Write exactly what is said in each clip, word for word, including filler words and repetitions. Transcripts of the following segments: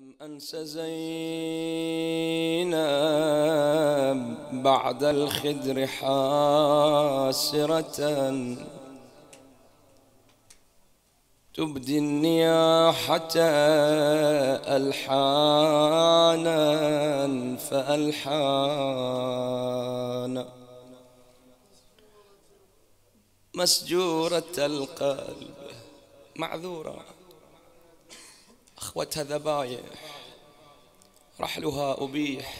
أم أنس زينب بعد الخدر حاسرة تبدي النياحة ألحانا فألحانا مسجورة القلب معذورة أخوتها ذبايح رحلها أبيح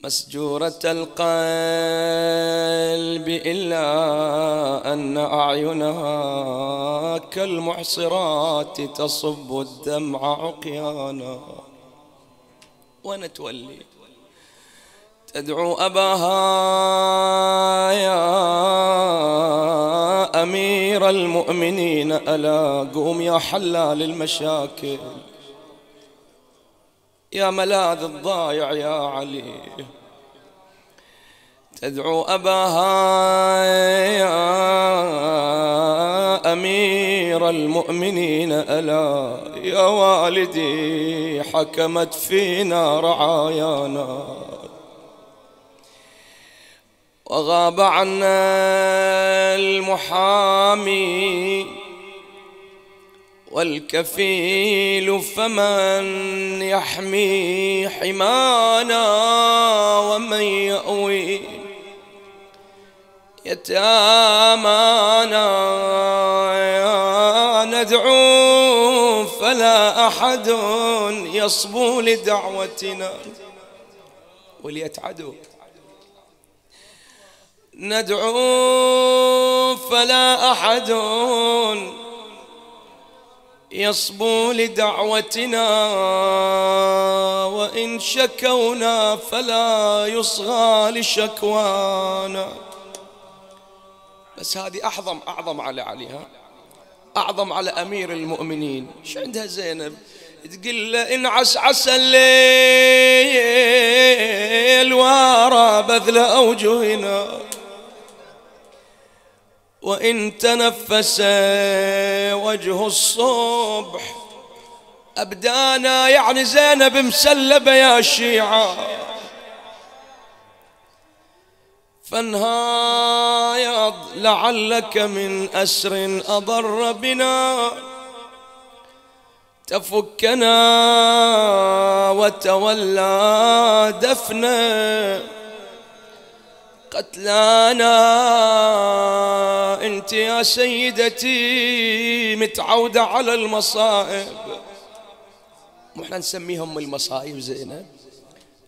مسجورة القلب إلا أن أعينها كالمعصرات تصب الدمع عقيانا وأنا تولي تدعو أباها يا أمير المؤمنين ألا قوم يا حلال المشاكل يا ملاذ الضايع يا علي تدعو أباها يا أمير المؤمنين ألا يا والدي حكمت فينا رعايانا وغاب عنا المحامي والكفيل فمن يحمي حمانا ومن يأوي يتامانا ندعو فلا أحد يصبو لدعوتنا وليتعدوا ندعو فلا أحد يصبو لدعوتنا وإن شكونا فلا يصغى لشكوانا. بس هذه أعظم أعظم على عليها أعظم على أمير المؤمنين. شو عندها زينب؟ تقول له إن عسعس الليل وارى بذل أوجهنا وإن تنفس وجه الصبح أبدانا. يعني زينب مسلبة يا شيعة فانهاض لعلك من أسر أضر بنا تفكنا وتولى دفنا قتلانا. انت يا سيدتي متعودة على المصائب، واحنا نسميها ام المصائب زينب،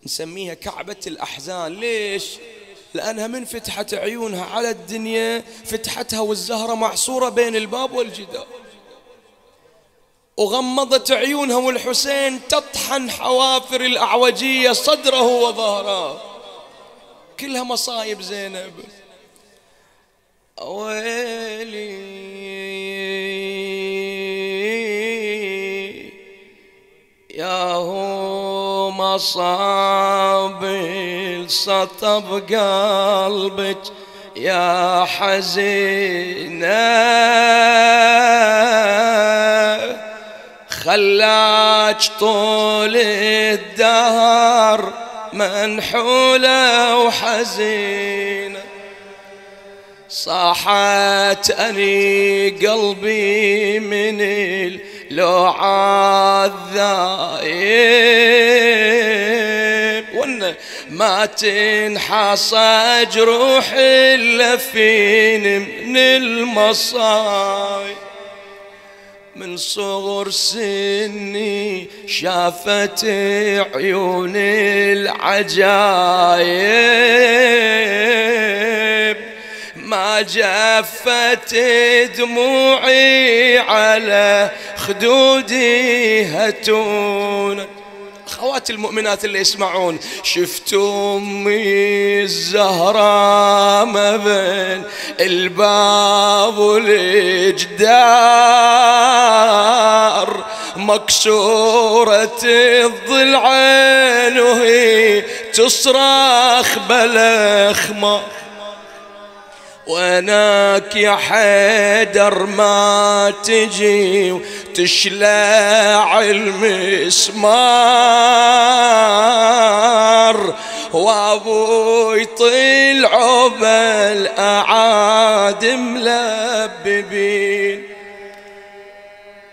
نسميها كعبة الأحزان. ليش؟ لأنها من فتحت عيونها على الدنيا فتحتها والزهرة معصورة بين الباب والجدار، وغمضت عيونها والحسين تطحن حوافر الأعوجية صدره وظهره. كلها مصايب زينب. ويلي يا هو مصاب السطب قلبك يا حزينة خلاك طول الدهر منحولة وحزينة. صاحت أني قلبي من اللوعة الذايب وأن ما تنحصى جروح إلا فيني من المصايب. من صغر سني شافت عيوني العجايب ما جفت دموعي على خدودي هتون. أخوات المؤمنات اللي يسمعون، شفت أمي الزهراء ما بين الباب والجدار مكسورة الضلعين وهي تصرخ بلا خمار. وأناك يا حيدر ما تجي وتشلع المسمار، وابوي طلعوا بالأعاد ملببين.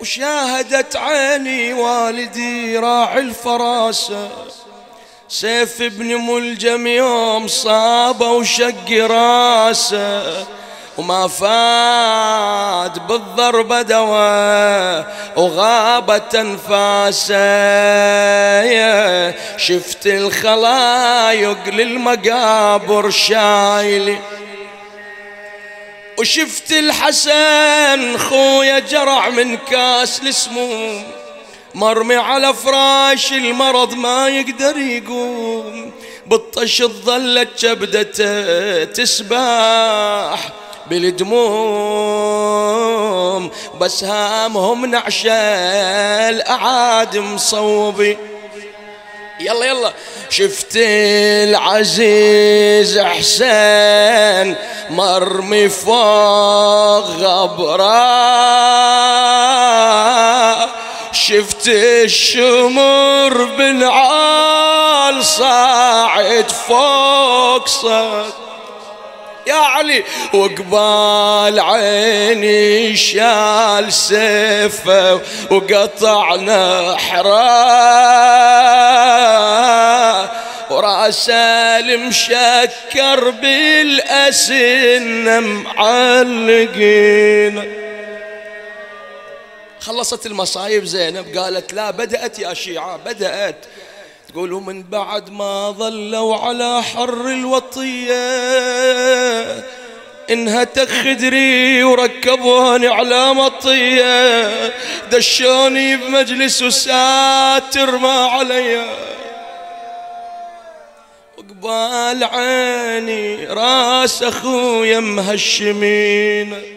وشاهدت عيني والدي راعي الفراسة سيف ابن ملجم يوم صابه وشق راسه، وما فات بالضربة دواء وغابت أنفاسه. شفت الخلايق للمقابر شايلي، وشفت الحسن خويا جرع من كاس السموم مرمي على فراش المرض ما يقدر يقوم، بالطش ظلت كبدته تسباح بالدموم، بس هامهم نعشى الأعاد مصوبي. يلا يلا شفت العزيز حسين مرمي فوق غبره، شفت الشمر بن عال صاعد فوق صد يا علي، وقبال عيني شال سيفه وقطع نحره، وراسه المشكر بالاسنه معلقين. خلصت المصايب زينب قالت لا، بدأت يا شيعة بدأت تقولوا من بعد ما ظلوا على حر الوطية انهتك خدري وركبوهن على مطية، دشوني بمجلس وساتر ما عليا، وقبال عيني راس أخويا مهشمين.